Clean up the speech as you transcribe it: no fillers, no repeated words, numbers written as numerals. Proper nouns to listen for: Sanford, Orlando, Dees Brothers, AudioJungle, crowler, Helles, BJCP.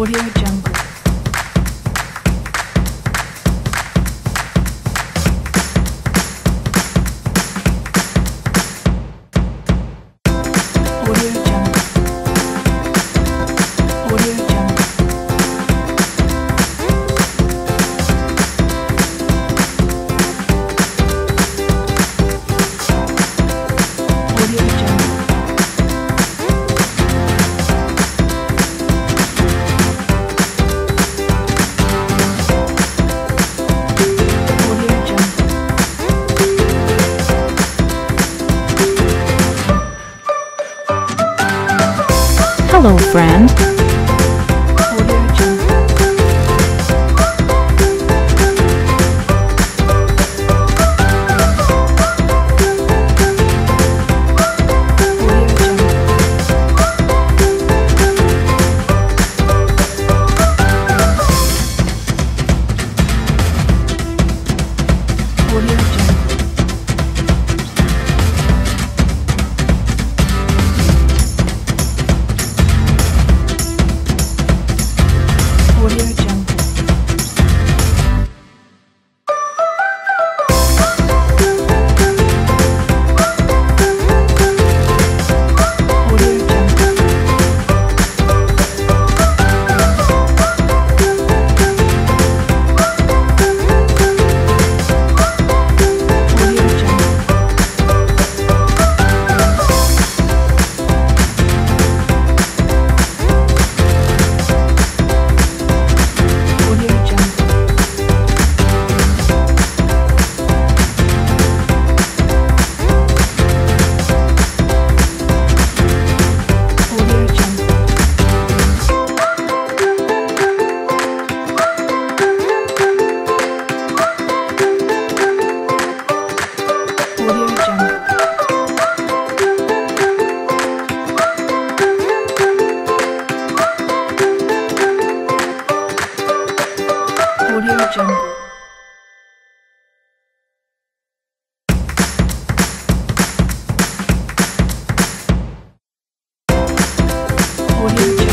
AudioJungle. Hello, friend. AudioJungle. AudioJungle.